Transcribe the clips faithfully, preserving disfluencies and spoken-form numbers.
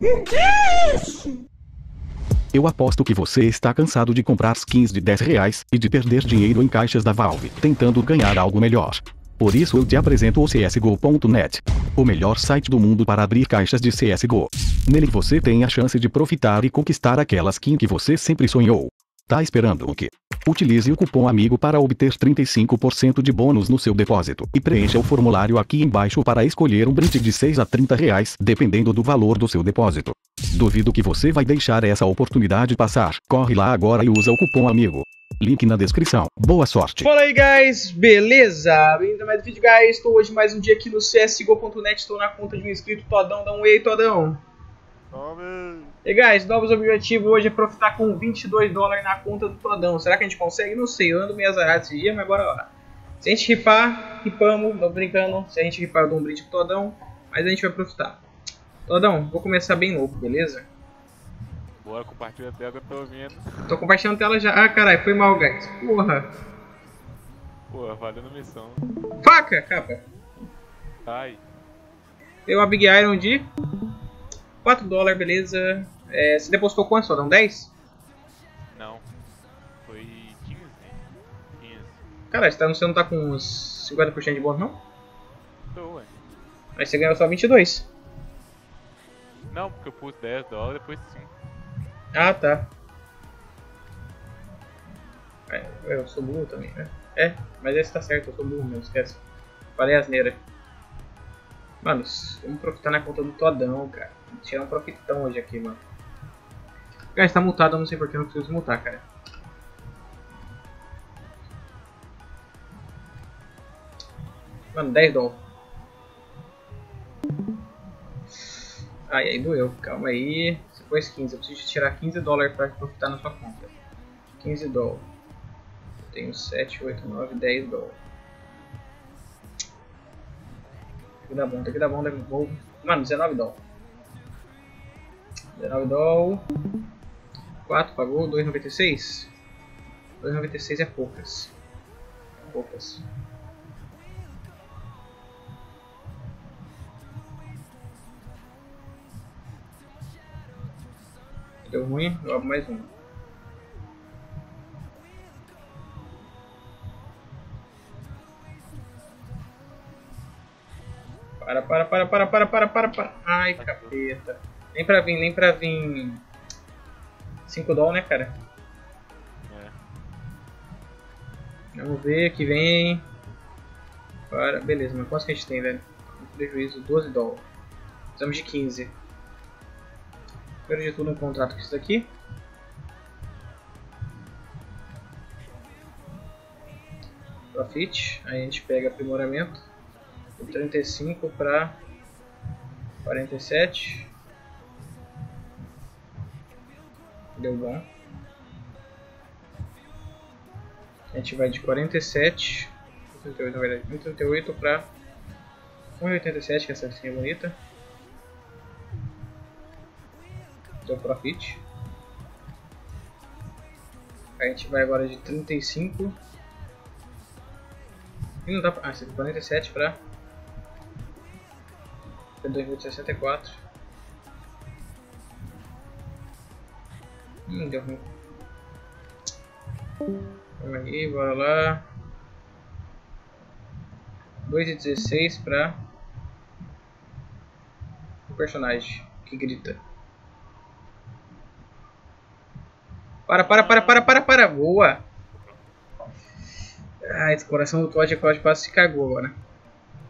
Disso! Eu aposto que você está cansado de comprar skins de dez reais, e de perder dinheiro em caixas da Valve, tentando ganhar algo melhor. Por isso eu te apresento o C S G O ponto net, o melhor site do mundo para abrir caixas de C S G O. Nele você tem a chance de profitar e conquistar aquela skin que você sempre sonhou. Tá esperando o quê? Utilize o cupom AMIGO para obter trinta e cinco por cento de bônus no seu depósito, e preencha o formulário aqui embaixo para escolher um brinde de seis a trinta reais, dependendo do valor do seu depósito. Duvido que você vai deixar essa oportunidade passar, corre lá agora e usa o cupom AMIGO. Link na descrição. Boa sorte! Fala aí, guys! Beleza? Bem-vindo a mais um vídeo, guys! Estou hoje mais um dia aqui no C S G O ponto net, estou na conta de um inscrito, Todão. Dá um ei, Todão! Amém. E guys, novos objetivos hoje é profitar com vinte e dois dólares na conta do Todão. Será que a gente consegue? Não sei, eu ando meio azarado esse dia, mas bora lá. Se a gente ripar, ripamos, tô brincando. Se a gente ripar, eu dou um brinde pro Todão, mas a gente vai profitar. Todão, vou começar bem novo, beleza? Bora, compartilha a tela que eu tô ouvindo. Tô compartilhando a tela já. Ah, caralho, foi mal, guys. Porra. Porra, valendo missão. Faca, capa. Ai. Tem uma Big Iron de quatro dólares, beleza. É, você depositou quanto, só? Não, dez? Não. Foi quinze. quinze. Cara, você, tá, você não tá com uns cinquenta por cento de bônus, não? Tô, ué. Aí você ganhou só vinte e dois. Não, porque eu pus dez dólares e depois cinco. Ah, tá. É, eu sou burro também, né? É, mas esse tá certo, eu sou burro mesmo, esquece. Falei asneira. Mano, vamos profitar na conta do Todão, cara. Vou tirar um profitão hoje aqui, mano. Cara, está multado, eu não sei porque eu não preciso multar, cara. Mano, dez dólares. Ai, aí doeu. Calma aí. Você pôs quinze. Eu preciso tirar quinze dólares para profitar na sua conta. quinze dólares. Eu tenho sete, oito, nove, dez dólares. Tem que dar bom, tem que dar bom, deve bom. Mano, dezenove dólares. dezenove dólares. quatro pagou, dois vírgula noventa e seis. dois vírgula noventa e seis é poucas. Poucas. Deu ruim, eu abro mais um. Para, para, para, para, para, para, para, para. Ai, capeta. Nem pra vir, nem pra vir. cinco dólares, né, cara? É. Vamos ver que vem. Para, beleza, mas quanto que a gente tem, velho? Prejuízo, doze dólares. Precisamos de quinze. Primeiro de tudo, um contrato com isso daqui. Profit. Aí a gente pega aprimoramento. trinta e cinco para quarenta e sete. Deu bom. A gente vai de quarenta e sete, trinta e oito, na verdade, trinta e oito para um vírgula oitenta e sete, que essa assim é bonita. Deu profit. A gente vai agora de trinta e cinco. E não dá pra. Ah, de quarenta e sete para dois vírgula sessenta e quatro. Hum, deu ruim. Vamos aí, bora lá. dois vírgula dezesseis pra o personagem que grita. Para, para, para, para, para, para, boa! Ah, esse coração do Todd, Todd quase se cagou agora.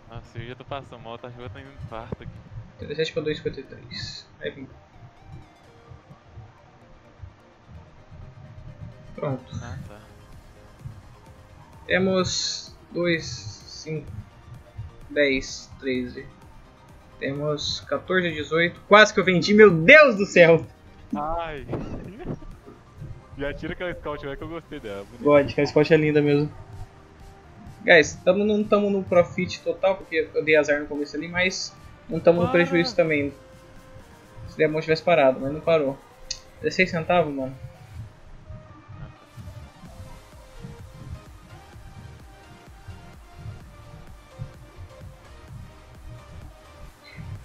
Nossa, eu já tô passando mal, tá jogando ainda um infarto aqui. trinta e sete para dois vírgula cinquenta e três. Aí vem. Pronto. Ah, tá. Temos dois, cinco, dez, treze. Temos quatorze, dezoito. Quase que eu vendi, meu Deus do céu! Ai! Já tira aquela scout, vai que eu gostei dela. God, aquela scout é linda mesmo. Guys, tamo, não estamos no profit total, porque eu dei azar no começo ali, mas não estamos ah. no prejuízo também. Se der bom tivesse parado, mas não parou. dezesseis centavos, mano.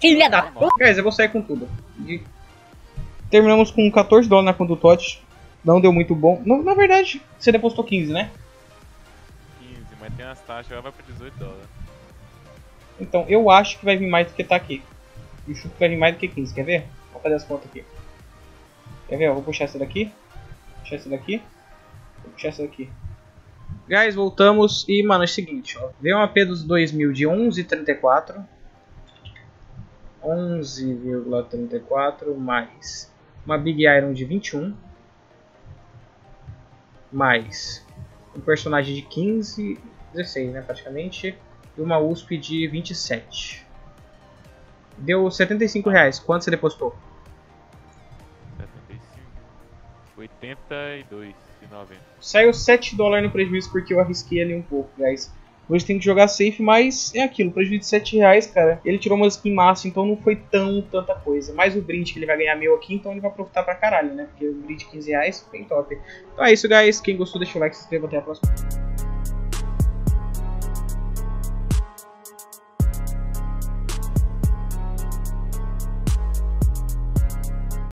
Filha da p... Guys, eu vou sair com tudo. E terminamos com quatorze dólares na conta do T O T. Não deu muito bom. Não, na verdade, você depositou quinze, né? quinze, mas tem as taxas, ela vai por dezoito dólares. Então, eu acho que vai vir mais do que tá aqui. E o chute vai vir mais do que quinze, quer ver? Vou fazer as contas aqui. Quer ver? Eu vou puxar essa daqui. Puxar essa daqui. Vou puxar essa daqui. Guys, voltamos e, mano, é o seguinte, ó. Veio uma P dos dois mil de onze vírgula trinta e quatro. onze vírgula trinta e quatro mais uma Big Iron de vinte e um. Mais um personagem de quinze, dezesseis, né, praticamente. E uma U S P de vinte e sete. Deu setenta e cinco reais. Quanto você depositou? setenta e cinco, oitenta e dois e noventa. Saiu sete dólares no prejuízo porque eu arrisquei ali um pouco, guys. Hoje tem que jogar safe, mas é aquilo. Prejuízo de sete reais, cara. Ele tirou umas skin massa, então não foi tão tanta coisa. Mais o brinde que ele vai ganhar meu aqui, então ele vai aproveitar pra caralho, né? Porque o brinde de quinze reais, bem top. Então é isso, guys. Quem gostou, deixa o like, se inscreva. Até a próxima.